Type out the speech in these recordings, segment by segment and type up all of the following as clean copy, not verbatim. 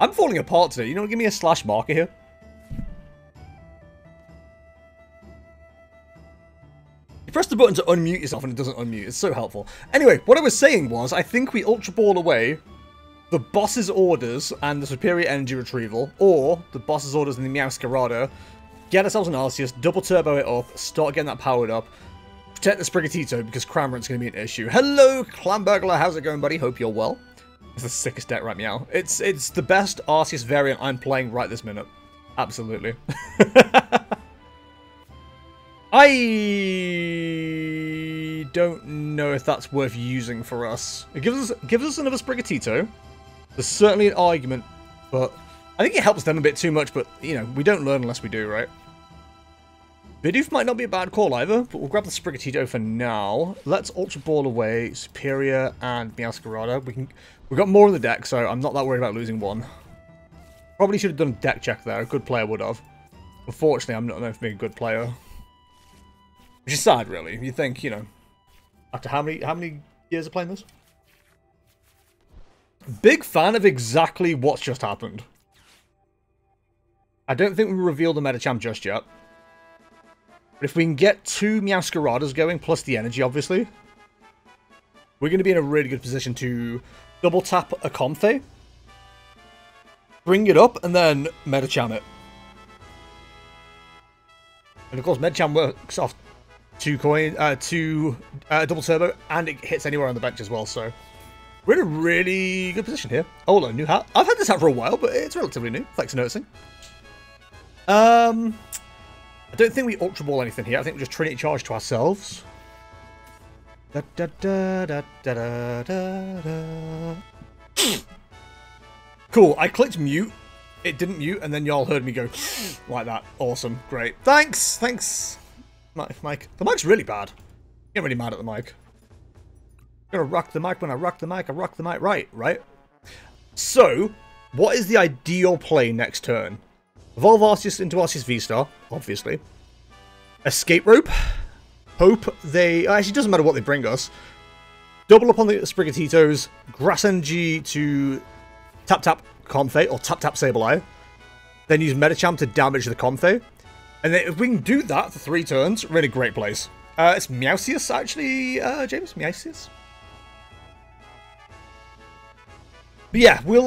I'm falling apart today. You don't give me a slash marker here. You press the button to unmute yourself and it doesn't unmute. It's so helpful. Anyway, what I was saying was I think we Ultra Ball away the boss's orders and the superior energy retrieval, or the boss's orders and the Meowscarada, get ourselves an Arceus, double turbo it up, start getting that powered up, protect the Sprigatito because Cramorant's going to be an issue. Hello, Clamburglar, how's it going, buddy? Hope you're well. It's the sickest deck right now. It's the best Arceus variant I'm playing right this minute. Absolutely. I don't know if that's worth using for us. It gives us another Sprigatito. There's certainly an argument, but I think it helps them a bit too much, but, you know, we don't learn unless we do, right? Bidoof might not be a bad call either, but we'll grab the Sprigatito for now. Let's Ultra Ball away Superior and Meowscarada. We've got more in the deck, so I'm not that worried about losing one. Probably should have done a deck check there. A good player would have. Unfortunately, I'm not known for being a good player. Which is sad, really. You think, you know, after how many years of playing this? Big fan of exactly what's just happened. I don't think we revealed the Medicham just yet. But if we can get two Meowscaradas going, plus the energy, obviously, we're going to be in a really good position to double tap a Comfey, bring it up, and then Medicham it. And of course, Medicham works off two double turbo, and it hits anywhere on the bench as well, so we're in a really good position here. Oh, no, new hat. I've had this hat for a while, but it's relatively new. Thanks for noticing. I don't think we Ultra Ball anything here. I think we just Trinity Charge to ourselves. Da, da, da, da, da, da, da. Cool. I clicked mute. It didn't mute, and then y'all heard me go like that. Awesome. Great. Thanks. Thanks. Mic. The mic's really bad. Get really mad at the mic. I'm gonna rock the mic when I rock the mic. I rock the mic right, right? So, what is the ideal play next turn? Evolve Arceus into Arceus V Star, obviously. Escape Rope. Hope they... Actually, it doesn't matter what they bring us. Double up on the Sprigatitos. Grass Energy to tap-tap Comfey, or tap-tap Sableye. Then use Medicham to damage the Comfey. And then if we can do that for 3 turns, we're in a great place. It's Meowscarada, actually, James. Meowscarada. But yeah, we'll...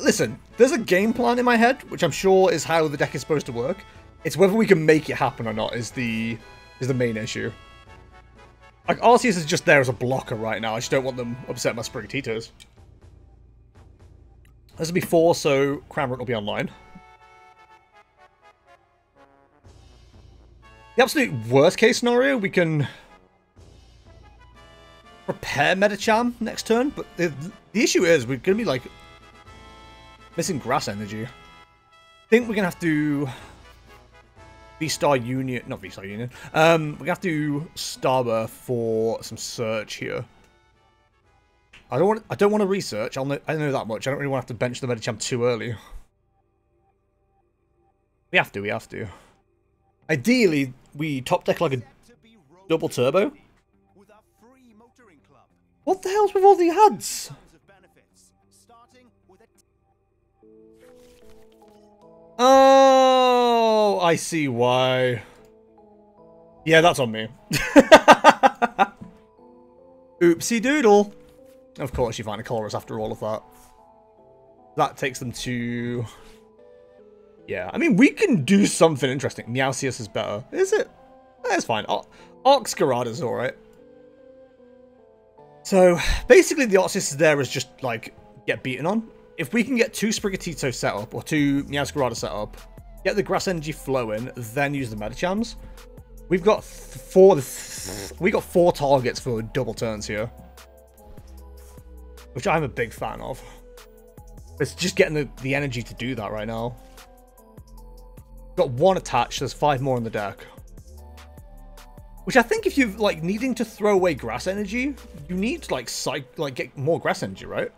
listen, there's a game plan in my head, which I'm sure is how the deck is supposed to work. It's whether we can make it happen or not is the main issue. Like, Arceus is just there as a blocker right now. I just don't want them upset my Sprigatitos. This will be 4, so Cramorant will be online. The absolute worst case scenario, we can prepare Medicham next turn, but the issue is we're going to be like... missing grass energy. I think we're going to have to V-Star Union. Not V-Star Union. We're going to have to Starburst for some search here. I don't want to research. I know that much. I don't really want to have to bench the Medicham too early. We have to. Ideally, we top deck like a double turbo. What the hell's with all the ads? Oh, I see why. Yeah, that's on me. Oopsie doodle. Of course you find a Colorus after all of that. That takes them to... Yeah, I mean, we can do something interesting. Meowscarada is better. Is it? That's fine. Arceus is alright. So, basically the Arceus is there is just, like, get beaten on. If we can get 2 Sprigatito set up, or 2 Meowscarada set up, get the grass energy flowing, then use the Medichams, we've got four targets for double turns here, which I'm a big fan of. It's just getting the energy to do that right now. Got 1 attached. There's 5 more in the deck, which I think if you're like needing to throw away grass energy, you need to like get more grass energy, right?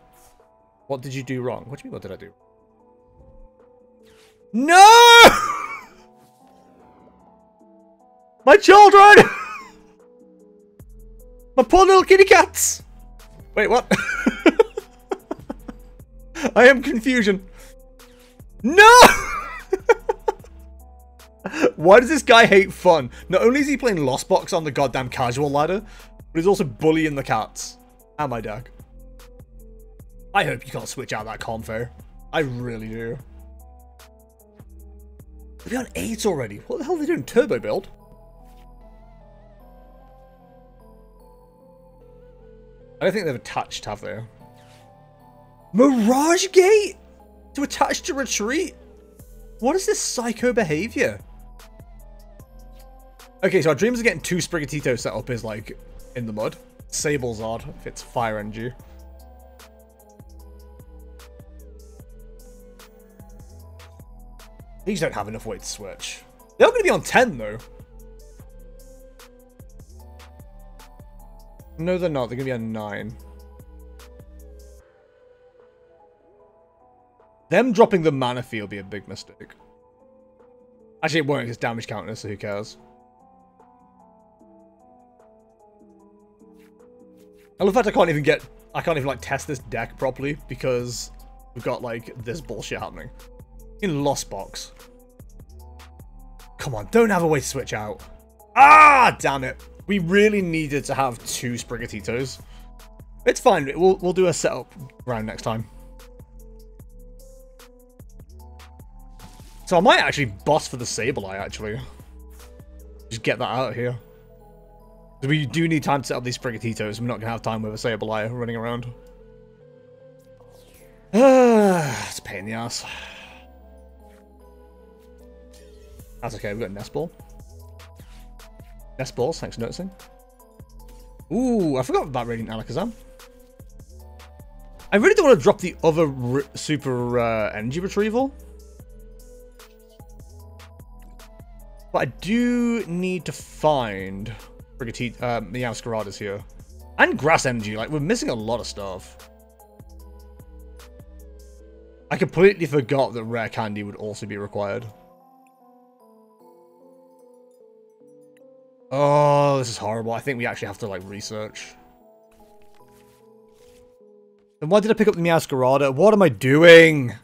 What did you do wrong? What do you mean, what did I do? No! My children! My poor little kitty cats! Wait, what? I am confusion. No! Why does this guy hate fun? Not only is he playing Lost Box on the goddamn casual ladder, but he's also bullying the cats. And my deck. I hope you can't switch out that Comfey. I really do. They're on 8 already. What the hell are they doing? Turbo build? I don't think they've attached, have they? Mirage Gate? To attach to retreat? What is this psycho behavior? Okay, so our dreams of getting 2 Sprigatito set up is like in the mud. Sablezard, if it's fire energy. These don't have enough weight to switch. They're going to be on 10 though. No, they're not. They're going to be on 9. Them dropping the Manaphy will be a big mistake. Actually, it won't because damage counter, so who cares? I love the fact I can't even like test this deck properly because we've got like this bullshit happening. In Lost Box. Come on, don't have a way to switch out. Ah, damn it. We really needed to have 2 Sprigatitos. It's fine, we'll do a setup round next time. So I might actually boss for the Sableye, actually. Just get that out of here. We do need time to set up these Sprigatitos. We're not going to have time with a Sableye running around. It's a pain in the ass. That's okay, we've got a Nest Ball. Nest Balls, thanks for noticing. Ooh, I forgot about Radiant Alakazam. I really don't want to drop the other super energy retrieval. But I do need to find Meowscaradas here. And grass energy. Like, we're missing a lot of stuff. I completely forgot that Rare Candy would also be required. Oh, this is horrible. I think we actually have to, like, research. Then why did I pick up the Meowscarada? What am I doing?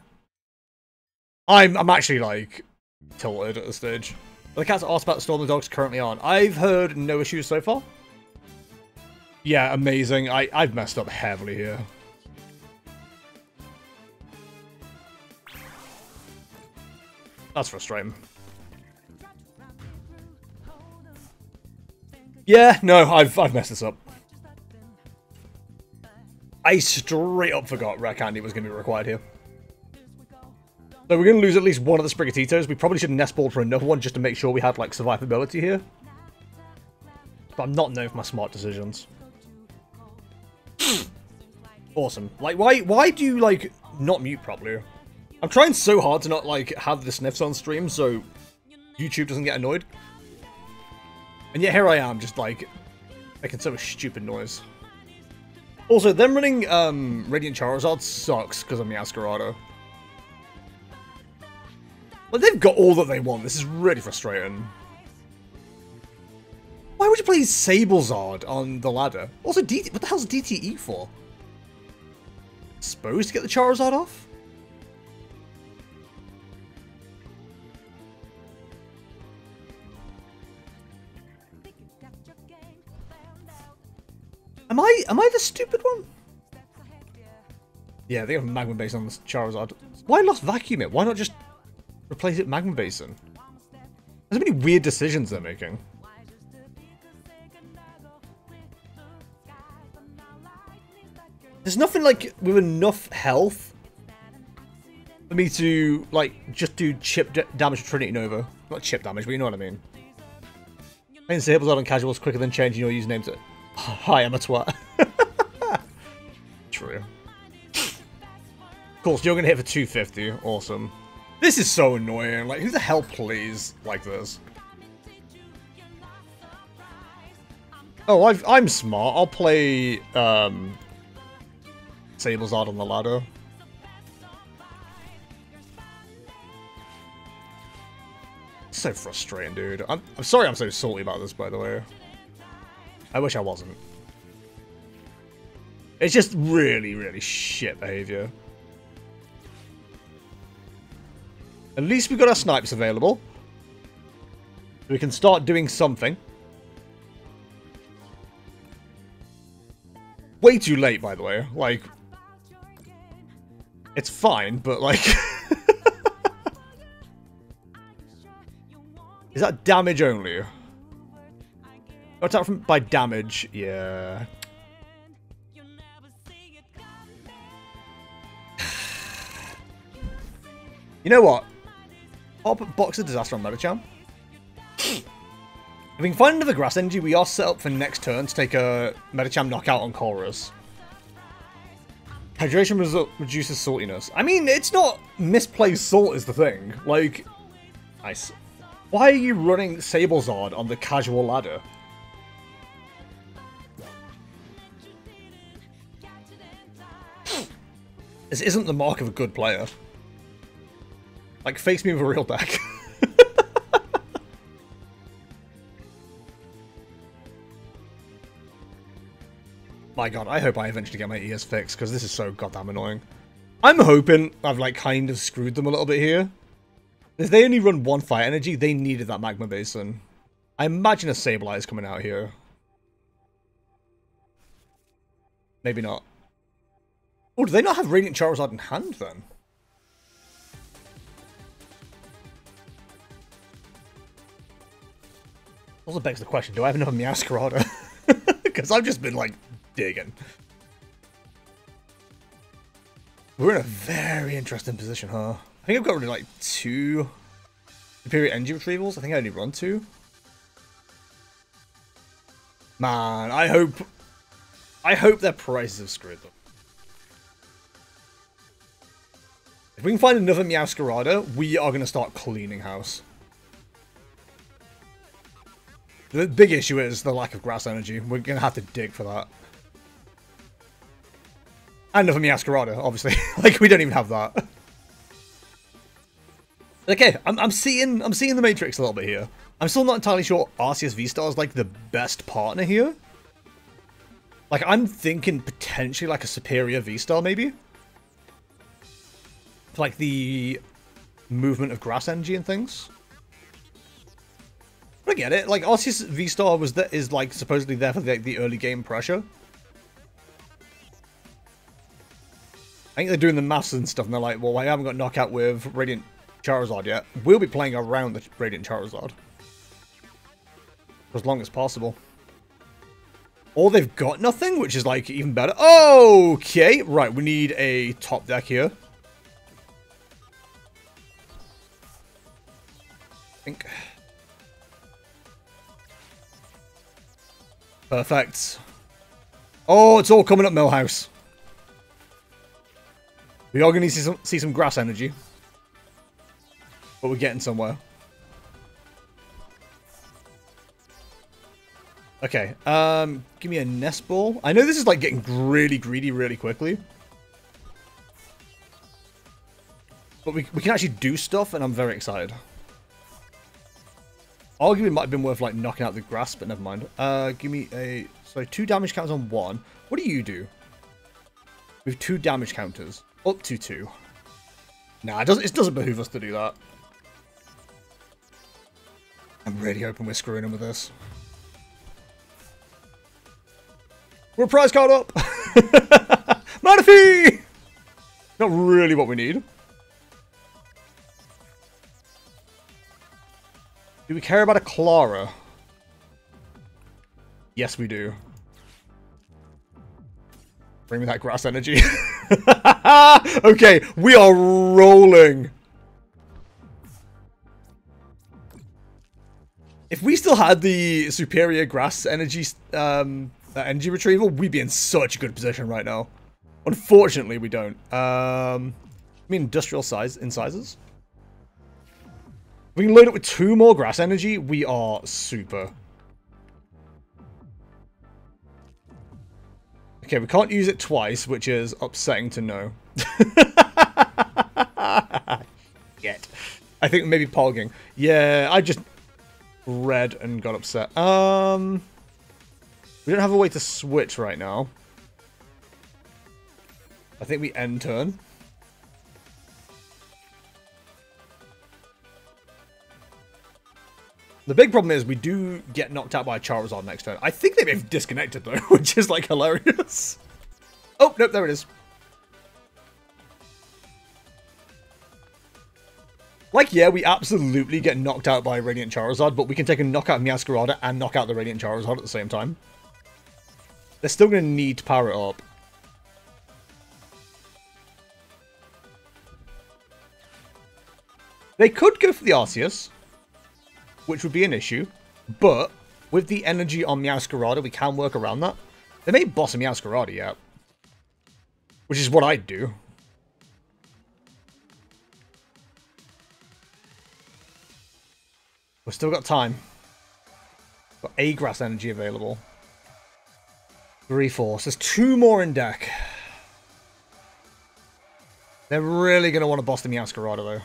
I'm actually, like, tilted at this stage. The cats asked about the storm, the dog's currently on. I've heard no issues so far. Yeah, amazing. I've messed up heavily here. That's frustrating. Yeah, no, I've messed this up. I straight up forgot Rare Candy was going to be required here. So we're going to lose at least one of the Sprigatitos. We probably should Nest Ball for another one just to make sure we have, like, survivability here. But I'm not known for my smart decisions. Awesome. Like, why do you, like, not mute properly? I'm trying so hard to not, like, have the sniffs on stream so YouTube doesn't get annoyed. And yet here I am, just, like, making so much stupid noise. Also, them running Radiant Charizard sucks because I'm Meowscarada. Like, they've got all that they want. This is really frustrating. Why would you play Sablezard on the ladder? Also, what the hell's DTE for? Supposed to get the Charizard off? Am I the stupid one? Yeah, they have Magma Basin on this Charizard. Why Lost Vacuum it? Why not just replace it Magma Basin? There's so many weird decisions they're making. There's nothing like with enough health for me to like just do chip damage to Trinity Nova. Not chip damage, but you know what I mean. Playing Sablezard on casual is quicker than changing your username to "Hi, I'm a twat." True. Of course, you're gonna hit for 250. Awesome. This is so annoying. Like, who the hell plays like this? Oh, I'm smart. I'll play Sablezard on the ladder. So frustrating, dude. I'm sorry I'm so salty about this, by the way. I wish I wasn't. It's just really, really shit behavior. At least we've got our snipes available. We can start doing something. Way too late, by the way. Like, it's fine, but like... Is that damage only? Got attacked from by damage, yeah. You know what? I'll put Box of Disaster on Medicham. If we can find another grass energy, we are set up for next turn to take a Medicham knockout on Chorus. Hydration reduces saltiness. I mean, it's not misplaced salt is the thing. Like, nice. Why are you running Sablezard on the casual ladder? This isn't the mark of a good player. Like, fakes me with a real deck. My god, I hope I eventually get my ears fixed, because this is so goddamn annoying. I'm hoping I've, like, kind of screwed them a little bit here. If they only run one fire energy, they needed that Magma Basin. I imagine a Sableye is coming out here. Maybe not. Oh, do they not have Radiant Charizard in hand, then? Also begs the question, do I have another Meowscarada? Because I've just been, like, digging. We're in a very interesting position, huh? I think I've got rid of like 2 superior energy retrievals. I think I only run 2. Man, I hope their prices have screwed them. If we can find another Meowscarada, we are going to start cleaning house. The big issue is the lack of grass energy. We're going to have to dig for that. And another Meowscarada, obviously. Like, we don't even have that. Okay, I'm seeing the Matrix a little bit here. I'm still not entirely sure Arceus V Star is like the best partner here. Like, I'm thinking potentially like a superior V Star maybe. For, like, the movement of grass energy and things. But I get it. Like, Arceus V Star is like supposedly there for like the early game pressure. I think they're doing the maths and stuff, and they're like, well, I haven't got knockout with Radiant Charizard yet. We'll be playing around the Radiant Charizard for as long as possible. Or they've got nothing, which is like even better. Okay, right, we need a top deck here. I think. Perfect. Oh, it's all coming up Millhouse. We are going to see some grass energy. But we're getting somewhere. Okay, give me a nest ball. I know this is like getting really greedy really quickly. But we can actually do stuff, and I'm very excited. Arguably it might have been worth like knocking out the grass, but never mind. Give me a... So 2 damage counters on 1. What do you do? We have 2 damage counters. Up to 2. Nah, it doesn't behoove us to do that. I'm really hoping we're screwing him with this. We're a prize card up! Manaphy! Not really what we need. Do we care about a Clara? Yes, we do. Bring me that grass energy. Okay, we are rolling. If we still had the superior grass energy energy retrieval, we'd be in such a good position right now. Unfortunately, we don't. I mean, industrial size incisors. We can load up with 2 more grass energy. We are super. Okay, we can't use it twice, which is upsetting to know. Shit. I think maybe Polging. Yeah, I just read and got upset. We don't have a way to switch right now. I think we end turn. The big problem is we do get knocked out by a Charizard next turn. I think they may have disconnected though, which is like hilarious. Oh, nope, there it is. Like, yeah, we absolutely get knocked out by Radiant Charizard, but we can take a knockout Meowscarada and knock out the Radiant Charizard at the same time. They're still going to need to power it up. They could go for the Arceus, which would be an issue, but with the energy on Meowscarada, we can work around that. They may boss a Meowscarada out, which is what I'd do. We've still got time. Got a grass energy available. 3-4. So there's two more in deck. They're really going to want to boss the Meowscarada, though.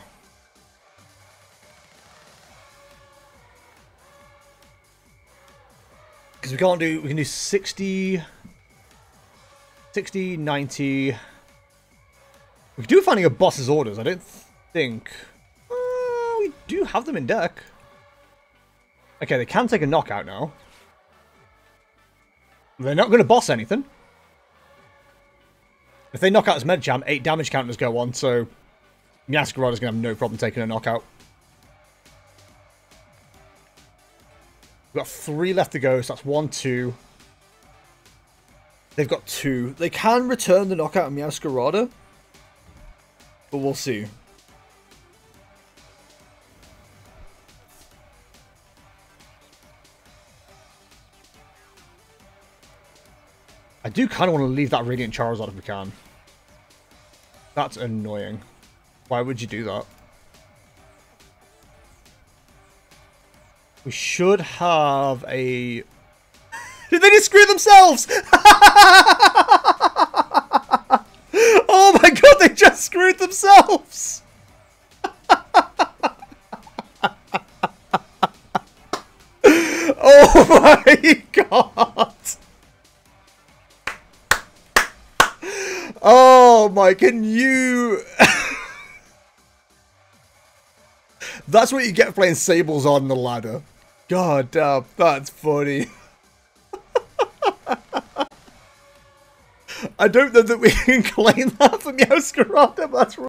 Because we can't do... We can do 60, 90... We can do finding a boss's orders. I don't think... we do have them in deck. Okay, they can take a knockout now. They're not going to boss anything. If they knock out this Medicham, 8 damage counters go on, so... Meowscarada's going to have no problem taking a knockout. We've got 3 left to go, so that's 1, 2. They've got 2. They can return the knockout of Meowscarada, but we'll see. I do kind of want to leave that Radiant Charizard if we can. That's annoying. Why would you do that? We should have a... Did they just screw themselves? Oh my god, they just screwed themselves! Oh my god! Oh my, can you... That's what you get playing Sablezard on the ladder. God damn, that's funny. I don't know that we can claim that for Meowscarada, but that's right.